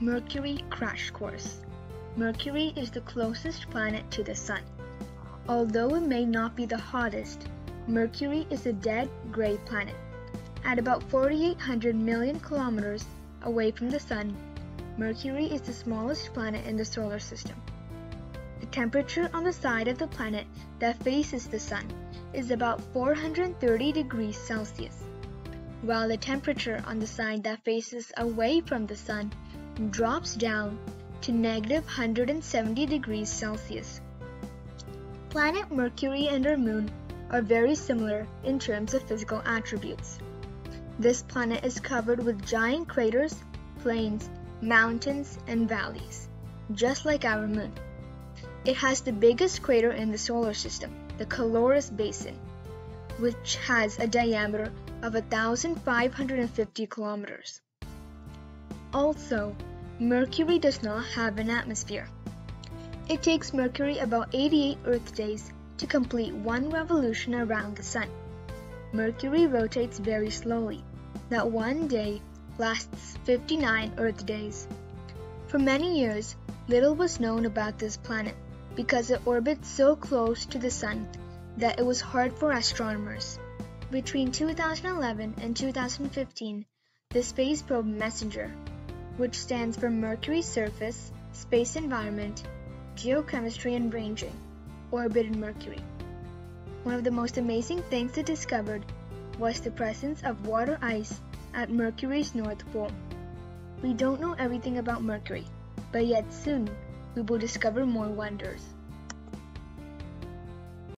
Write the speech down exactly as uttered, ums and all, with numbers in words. Mercury Crash Course. Mercury is the closest planet to the Sun. Although it may not be the hottest, Mercury is a dead gray planet. At about four thousand eight hundred million kilometers away from the Sun, Mercury is the smallest planet in the Solar System. The temperature on the side of the planet that faces the Sun is about four hundred thirty degrees Celsius, while the temperature on the side that faces away from the Sun drops down to negative one hundred seventy degrees Celsius. Planet Mercury and our Moon are very similar in terms of physical attributes. This planet is covered with giant craters, plains, mountains, and valleys, just like our Moon. It has the biggest crater in the Solar System, the Caloris Basin, which has a diameter of one thousand five hundred fifty kilometers. Also, Mercury does not have an atmosphere. It takes Mercury about eighty-eight Earth days to complete one revolution around the Sun. Mercury rotates very slowly. That one day lasts fifty-nine Earth days. For many years, little was known about this planet because it orbits so close to the Sun that it was hard for astronomers. Between two thousand eleven and two thousand fifteen, the space probe Messenger, which stands for Mercury's Surface, Space Environment, Geochemistry and Ranging, orbited Mercury. One of the most amazing things it discovered was the presence of water ice at Mercury's North Pole. We don't know everything about Mercury, but yet soon we will discover more wonders.